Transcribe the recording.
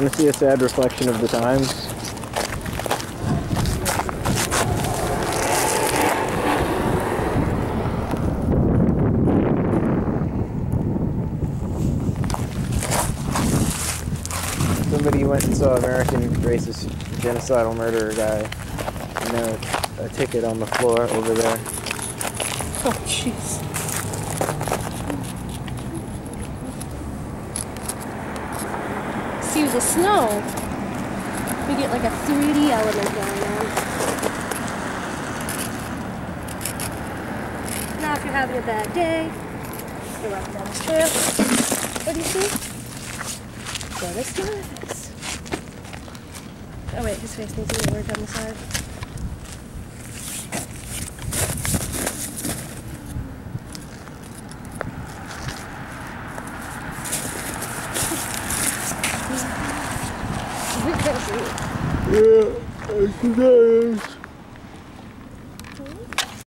honestly a sad reflection of the times. Somebody went and saw American racist genocidal murderer guy, and there was a ticket on the floor over there. Oh, jeez. See the snow. We get like a 3D element going on. Now if you're having a bad day, you're walking down the trail. What do you see? Go to Snows. Oh wait, his face needs to be worked on the side. Yeah, I can tell you.